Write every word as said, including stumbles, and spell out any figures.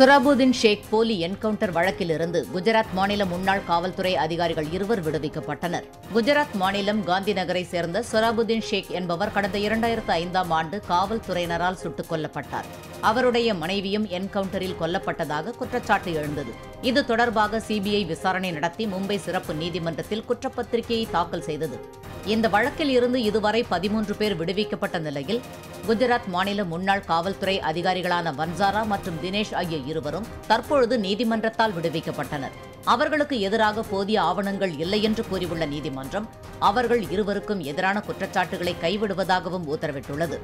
சொஹ்ராபுதீன் ஷேக் போலி என்கவுண்டர் வழக்கிலிருந்து குஜராத் மாநில முன்னாள் காவல்துறை அதிகாரிகள் இருவர் விடுவிக்கப்பட்டனர். குஜராத் மாநிலம் காந்தி நகரை சேர்ந்த சொஹ்ராபுதீன் ஷேக் என்பவர் கடந்த இரண்டாயிரத்து ஐந்தாம் ஆண்டு காவல்துறையினரால் சுட்டுக் கொல்லப்பட்டார். அவருடைய மனைவியும் என்கவுண்டரில் கொல்லப்பட்டதாக குற்றச்சாட்டு எழுந்தது. இது தொடர்பாக சிபிஐ விசாரணை நடத்தி மும்பை சிறப்பு நீதிமன்றத்தில் குற்றப்பத்திரிகையை தாக்கல் செய்தது. இந்த வழக்கில் இருந்து இதுவரை பதிமூன்று பேர் விடுவிக்கப்பட்ட நிலையில் குஜராத் மாநில முன்னாள் காவல்துறை அதிகாரிகளான வன்சாரா மற்றும் தினேஷ் ஆகிய இருவரும் தற்பொழுது நீதிமன்றத்தால் விடுவிக்கப்பட்டனர். அவர்களுக்கு எதிராக போதிய ஆவணங்கள் இல்லை என்று கூறியுள்ள நீதிமன்றம் அவர்கள் இருவருக்கும் எதிரான குற்றச்சாட்டுகளை கைவிடுவதாகவும் உத்தரவிட்டுள்ளது.